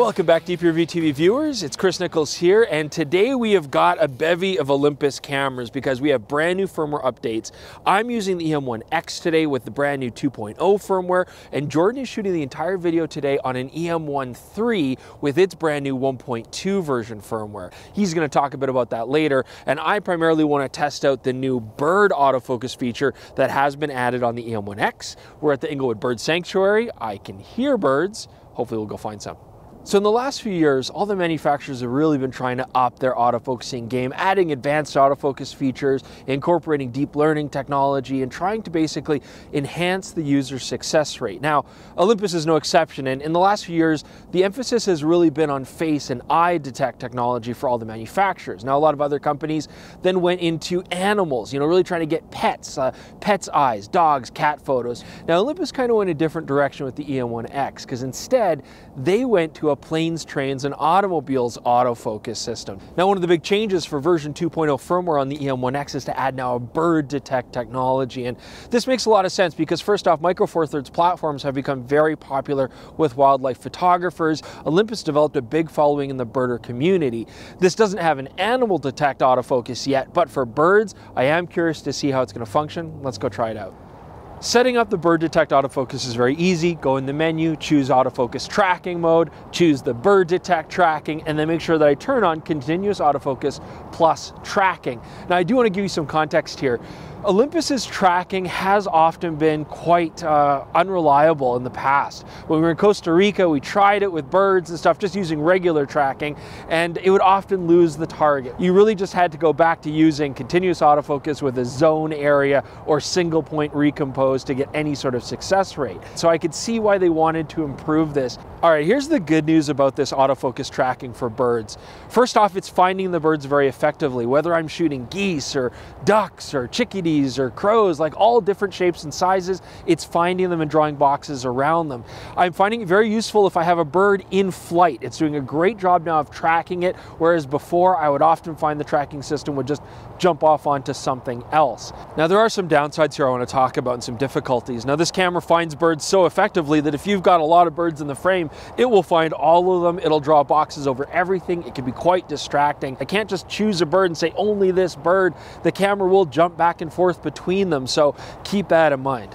Welcome back, DPReview TV viewers. It's Chris Nichols here, and today we have got a bevy of Olympus cameras because we have brand new firmware updates. I'm using the E-M1X today with the brand new 2.0 firmware, and Jordan is shooting the entire video today on an E-M1 III with its brand new 1.2 version firmware. He's gonna talk a bit about that later, and I primarily wanna test out the new bird autofocus feature that has been added on the E-M1X. We're at the Inglewood Bird Sanctuary. I can hear birds. Hopefully we'll go find some. So in the last few years, all the manufacturers have really been trying to up their autofocusing game, adding advanced autofocus features, incorporating deep learning technology, and trying to basically enhance the user's success rate. Now, Olympus is no exception, and in the last few years, the emphasis has really been on face and eye detect technology for all the manufacturers. Now, a lot of other companies then went into animals, really trying to get pets' eyes, dogs, cat photos. Now, Olympus kind of went a different direction with the E-M1X, because instead, they went to a planes, trains, and automobiles autofocus system. Now, one of the big changes for version 2.0 firmware on the E-M1X is to add now a bird detect technology. And this makes a lot of sense because, first off, Micro Four Thirds platforms have become very popular with wildlife photographers. Olympus developed a big following in the birder community. This doesn't have an animal detect autofocus yet, but for birds, I am curious to see how it's going to function. Let's go try it out. Setting up the bird detect autofocus is very easy. Go in the menu, choose autofocus tracking mode, choose the bird detect tracking, and then make sure that I turn on continuous autofocus plus tracking. Now, I do want to give you some context here. Olympus's tracking has often been quite unreliable in the past. When we were in Costa Rica, we tried it with birds and stuff, just using regular tracking, and it would often lose the target. You really just had to go back to using continuous autofocus with a zone area or single point recompose to get any sort of success rate. So I could see why they wanted to improve this. All right, here's the good news about this autofocus tracking for birds. First off, it's finding the birds very effectively, whether I'm shooting geese or ducks or chickadees or crows, like all different shapes and sizes. It's finding them and drawing boxes around them. I'm finding it very useful if I have a bird in flight. It's doing a great job now of tracking it, whereas before I would often find the tracking system would just jump off onto something else. Now, there are some downsides here I want to talk about and some difficulties. Now, this camera finds birds so effectively that if you've got a lot of birds in the frame, it will find all of them. It'll draw boxes over everything. It can be quite distracting. I can't just choose a bird and say only this bird. The camera will jump back and forth between them, so keep that in mind.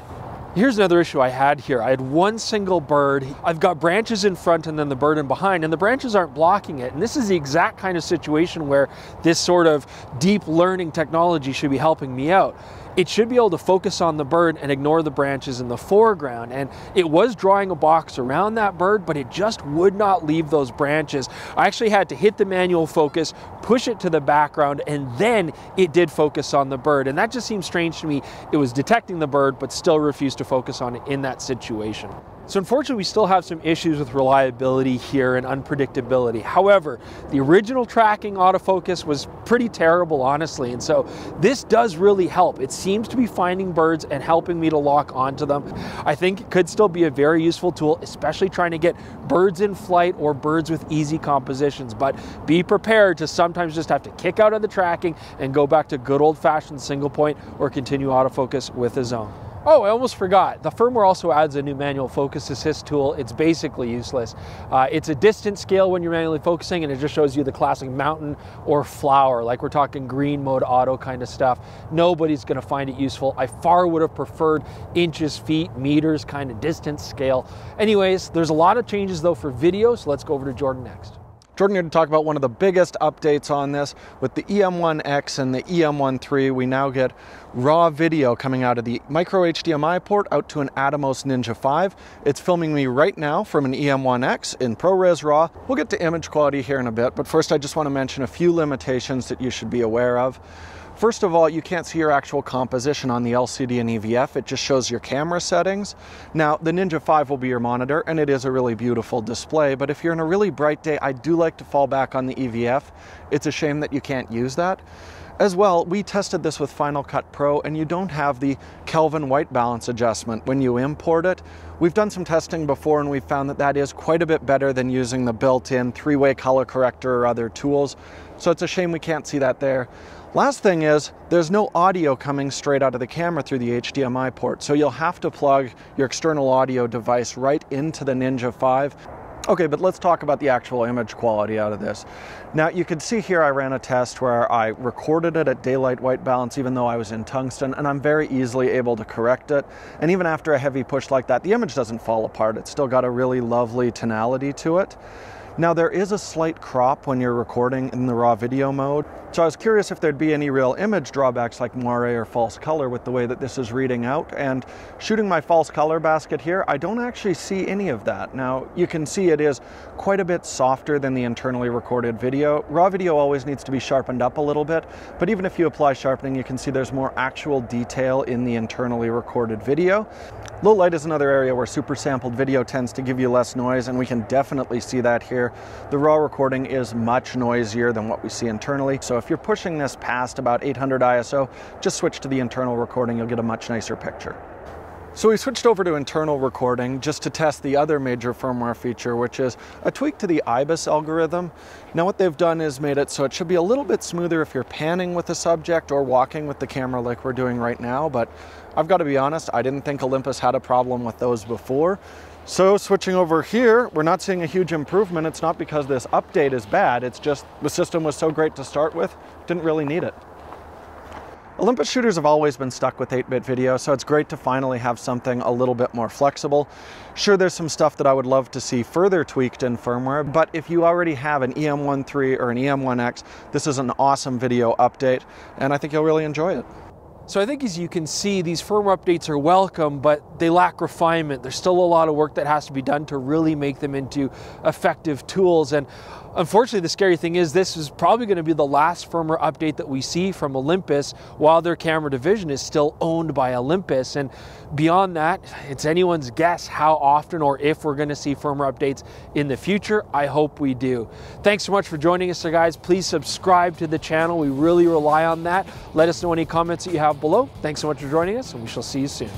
Here's another issue I had here. I had one single bird. I've got branches in front and then the bird in behind, and the branches aren't blocking it. And this is the exact kind of situation where this sort of deep learning technology should be helping me out. It should be able to focus on the bird and ignore the branches in the foreground. And it was drawing a box around that bird, but it just would not leave those branches. I actually had to hit the manual focus, push it to the background, and then it did focus on the bird. And that just seemed strange to me. It was detecting the bird, but still refused to focus on it in that situation. So unfortunately, we still have some issues with reliability here and unpredictability. However, the original tracking autofocus was pretty terrible, honestly, and so this does really help. It seems to be finding birds and helping me to lock onto them. I think it could still be a very useful tool, especially trying to get birds in flight or birds with easy compositions, but be prepared to sometimes just have to kick out of the tracking and go back to good old-fashioned single point or continue autofocus with a zone. Oh, I almost forgot. The firmware also adds a new manual focus assist tool. It's basically useless. It's a distance scale when you're manually focusing, and it just shows you the classic mountain or flower, like we're talking green mode auto kind of stuff. Nobody's gonna find it useful. I far would have preferred inches, feet, meters kind of distance scale. Anyways, there's a lot of changes though for video, so let's go over to Jordan next. Jordan here to talk about one of the biggest updates on this. With the E-M1X and the E-M1 III, we now get raw video coming out of the micro HDMI port out to an Atomos Ninja 5. It's filming me right now from an E-M1X in ProRes RAW. We'll get to image quality here in a bit, but first I just want to mention a few limitations that you should be aware of. First of all, you can't see your actual composition on the LCD and EVF. It just shows your camera settings. Now, the Ninja 5 will be your monitor, and it is a really beautiful display, but if you're in a really bright day, I do like to fall back on the EVF. It's a shame that you can't use that. As well, we tested this with Final Cut Pro, and you don't have the Kelvin white balance adjustment when you import it. We've done some testing before, and we found that that is quite a bit better than using the built-in three-way color corrector or other tools, so it's a shame we can't see that there. Last thing is, there's no audio coming straight out of the camera through the HDMI port, so you'll have to plug your external audio device right into the Ninja 5. Okay, but let's talk about the actual image quality out of this. Now you can see here I ran a test where I recorded it at daylight white balance even though I was in tungsten, and I'm very easily able to correct it. And even after a heavy push like that, the image doesn't fall apart. It's still got a really lovely tonality to it. Now there is a slight crop when you're recording in the raw video mode, so I was curious if there'd be any real image drawbacks like moire or false color with the way that this is reading out, and shooting my false color basket here, I don't actually see any of that. Now you can see it is quite a bit softer than the internally recorded video. Raw video always needs to be sharpened up a little bit, but even if you apply sharpening you can see there's more actual detail in the internally recorded video. Low light is another area where super sampled video tends to give you less noise, and we can definitely see that here. The raw recording is much noisier than what we see internally, so if you're pushing this past about 800 ISO, just switch to the internal recording, you'll get a much nicer picture. So we switched over to internal recording just to test the other major firmware feature, which is a tweak to the IBIS algorithm. Now what they've done is made it so it should be a little bit smoother if you're panning with a subject or walking with the camera like we're doing right now, but I've got to be honest, I didn't think Olympus had a problem with those before. So switching over here, we're not seeing a huge improvement. It's not because this update is bad, it's just the system was so great to start with, didn't really need it. Olympus shooters have always been stuck with 8-bit video, so it's great to finally have something a little bit more flexible. Sure, there's some stuff that I would love to see further tweaked in firmware, but if you already have an E-M1 III or an E-M1X, this is an awesome video update, and I think you'll really enjoy it. So I think as you can see, these firmware updates are welcome, but they lack refinement. There's still a lot of work that has to be done to really make them into effective tools. And unfortunately, the scary thing is this is probably going to be the last firmware update that we see from Olympus while their camera division is still owned by Olympus. And beyond that, it's anyone's guess how often or if we're going to see firmware updates in the future. I hope we do. Thanks so much for joining us, guys. Please subscribe to the channel. We really rely on that. Let us know any comments that you have below. Thanks so much for joining us, and we shall see you soon.